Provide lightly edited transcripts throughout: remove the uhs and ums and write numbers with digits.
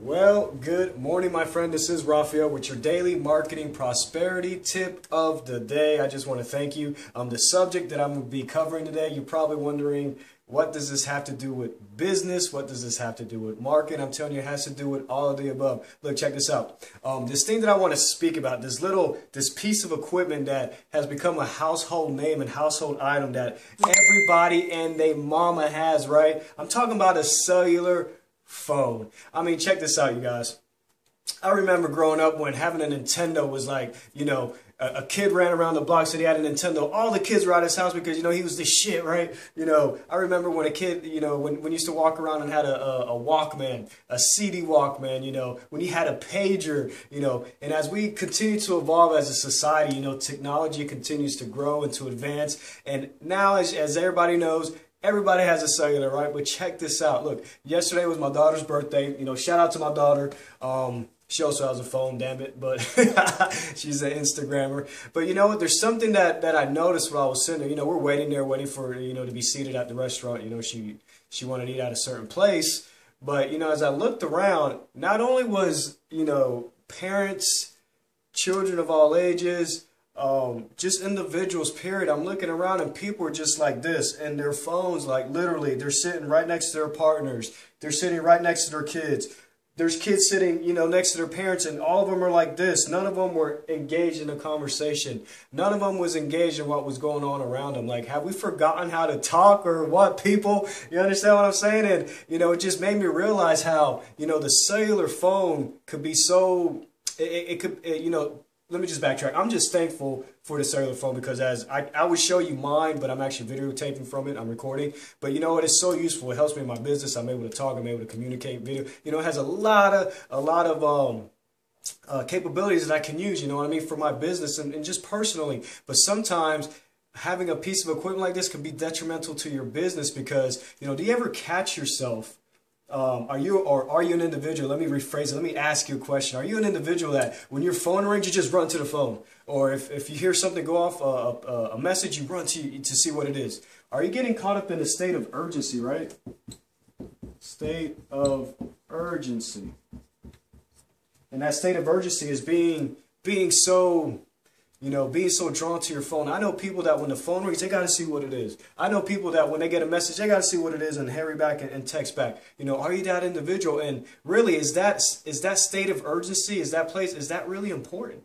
Well, good morning, my friend. This is Rafael with your daily marketing prosperity tip of the day. I just want to thank you. The subject that I'm going to be covering today, you're probably wondering, what does this have to do with business? What does this have to do with marketing? I'm telling you, it has to do with all of the above. Look, check this out. This thing that I want to speak about, this piece of equipment that has become a household name and household item that everybody and they mama has, right? I'm talking about a cellular phone. I mean, check this out, you guys. I remember growing up when having a Nintendo was like, you know, a kid ran around the block, said he had a Nintendo. All the kids were at his house because, you know, he was the shit, right? You know, I remember when a kid, you know, when he used to walk around and had a Walkman, a CD Walkman, you know, when he had a pager, you know. And as we continue to evolve as a society, you know, technology continues to grow and to advance. And now, as everybody knows, everybody has a cellular, right? But check this out. Look, yesterday was my daughter's birthday. You know, shout out to my daughter. She also has a phone, damn it. But she's an Instagrammer. But you know what? There's something that I noticed while I was sitting there. You know, we're waiting there, waiting for, you know, to be seated at the restaurant. You know, she wanted to eat at a certain place. But, you know, as I looked around, not only was, you know, parents, children of all ages, just individuals, period. I'm looking around and people are just like this, and their phones, like literally, they're sitting right next to their partners. They're sitting right next to their kids. There's kids sitting, you know, next to their parents, and all of them are like this. None of them were engaged in a conversation. None of them was engaged in what was going on around them. Like, have we forgotten how to talk or what, people? You understand what I'm saying? And, you know, it just made me realize how, you know, the cellular phone could be so, it could, you know, let me just backtrack. I'm just thankful for the cellular phone because as I would show you mine, but I'm actually videotaping from it. I'm recording. But you know what? It's so useful. It helps me in my business. I'm able to talk. I'm able to communicate video. You know, it has a lot of capabilities that I can use, you know what I mean, for my business and just personally. But sometimes having a piece of equipment like this can be detrimental to your business because, you know, do you ever catch yourself? Are you an individual? Let me rephrase it. Let me ask you a question. Are you an individual that when your phone rings, you just run to the phone? Or if you hear something go off, a message, you run to see what it is? Are you getting caught up in a state of urgency, right? State of urgency. And that state of urgency is being so, you know, being so drawn to your phone. I know people that when the phone rings, they got to see what it is. I know people that when they get a message, they got to see what it is and hurry back and text back. You know, are you that individual? And really, is that state of urgency, is that place, is that really important?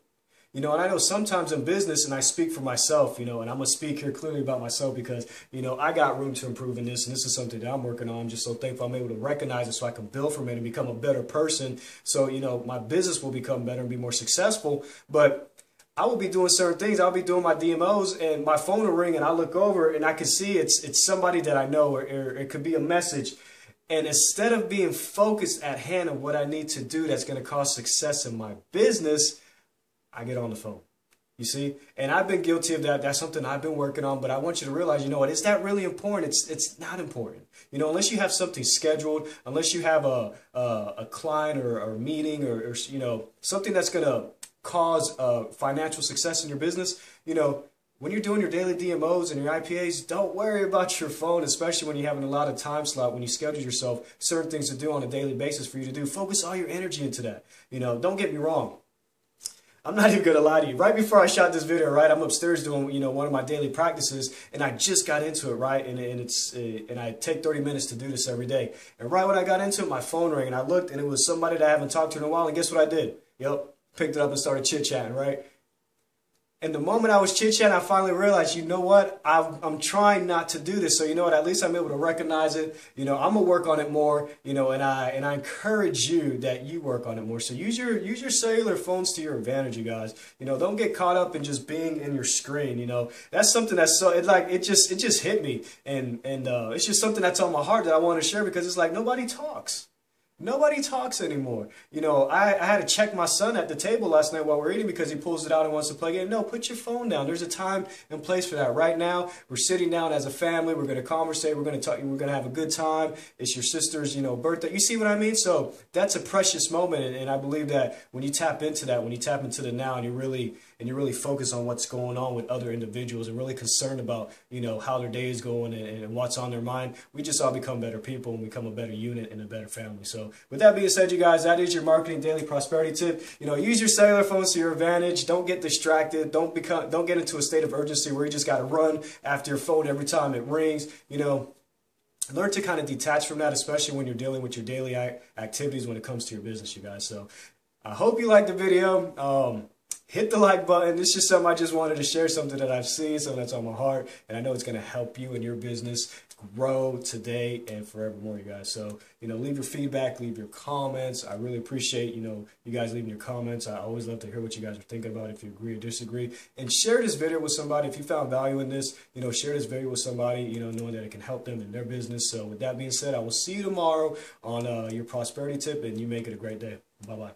You know, and I know sometimes in business, and I speak for myself, you know, and I'm going to speak here clearly about myself because, you know, I got room to improve in this, and this is something that I'm working on. I'm just so thankful I'm able to recognize it so I can build from it and become a better person. So, you know, my business will become better and be more successful. But I will be doing certain things. I'll be doing my DMOs and my phone will ring and I look over and I can see it's somebody that I know, or it could be a message. And instead of being focused at hand on what I need to do that's going to cause success in my business, I get on the phone. You see? And I've been guilty of that. That's something I've been working on. But I want you to realize, you know what, is that really important? It's not important. You know, unless you have something scheduled, unless you have a client or a meeting or, you know, something that's going to cause financial success in your business. You know, when you're doing your daily DMOs and your IPAs, don't worry about your phone, especially when you're having a lot of time slot, when you schedule yourself certain things to do on a daily basis for you to do. Focus all your energy into that. You know, don't get me wrong. I'm not even going to lie to you. Right before I shot this video, right, I'm upstairs doing, you know, one of my daily practices, and I just got into it, right, and I take 30 minutes to do this every day. And right when I got into it, my phone rang, and I looked, and it was somebody that I haven't talked to in a while, and guess what I did? Yep. Picked it up and started chit-chatting, right? And the moment I was chit-chatting, I finally realized, you know what? I'm trying not to do this. So you know what? At least I'm able to recognize it. You know, I'm gonna work on it more. You know, and I encourage you that you work on it more. So use your cellular phones to your advantage, you guys. You know, don't get caught up in just being in your screen. You know, that's something that's so it just hit me, and it's just something that's on my heart that I want to share because it's like nobody talks. Nobody talks anymore. You know, I had to check my son at the table last night while we're eating because he pulls it out and wants to play a game. No, put your phone down. There's a time and place for that. Right now, we're sitting down as a family. We're going to conversate. We're going to talk. We're going to have a good time. It's your sister's, you know, birthday. You see what I mean? So that's a precious moment, and I believe that when you tap into the now and you really and you're really focused on what's going on with other individuals and really concerned about, you know, how their day is going and what's on their mind, we just all become better people and become a better unit and a better family. So with that being said, you guys, that is your marketing daily prosperity tip. You know, use your cellular phones to your advantage. Don't get distracted. Don't get into a state of urgency where you just got to run after your phone every time it rings. You know, learn to kind of detach from that, especially when you're dealing with your daily activities when it comes to your business, you guys. So I hope you liked the video. Hit the like button. This is something I just wanted to share, something that I've seen, something that's on my heart, and I know it's going to help you and your business grow today and forevermore, you guys. So, you know, leave your feedback, leave your comments. I really appreciate, you know, you guys leaving your comments. I always love to hear what you guys are thinking about, if you agree or disagree. And share this video with somebody. If you found value in this, you know, share this video with somebody, you know, knowing that it can help them in their business. So with that being said, I will see you tomorrow on your prosperity tip, and you make it a great day. Bye-bye.